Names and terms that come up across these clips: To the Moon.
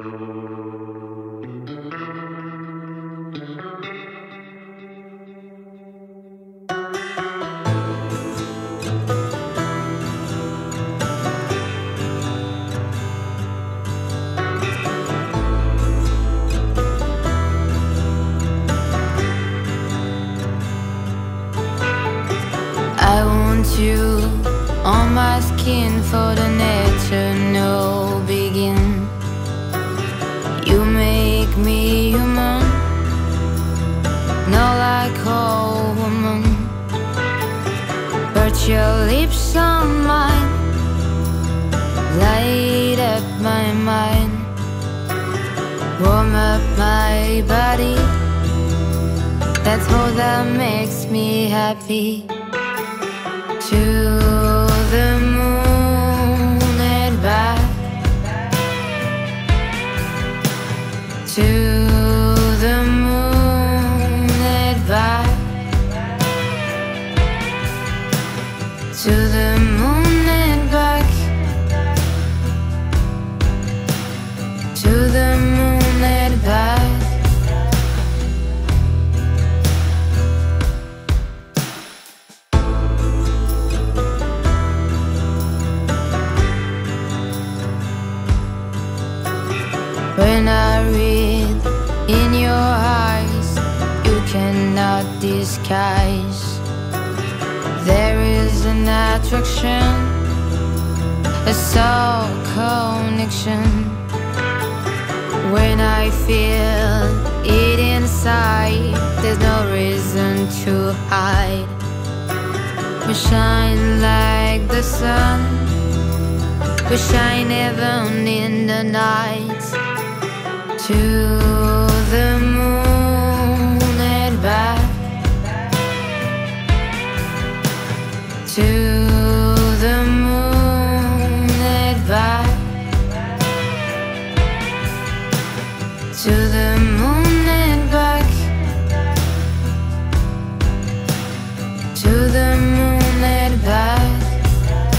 I want you on my skin for the nature no begin. You make me human, not like all woman. But your lips on mine light up my mind, warm up my body. That's all that makes me happy. To the moon and back. To the moon and back. To the moon and back. To the moon and back. When I read in your eyes, you cannot disguise. There is an attraction, a soul connection. When I feel it inside, there's no reason to hide. We shine like the sun, we shine even in the night. To the moon and back. To the moon and back. To the moon and back. To the moon and back. To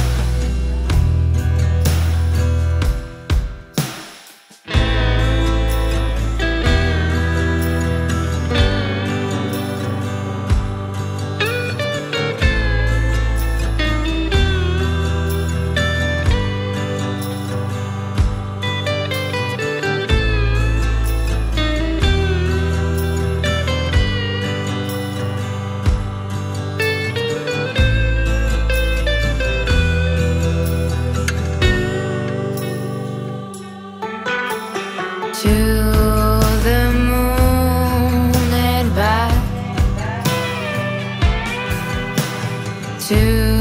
the moon and back. To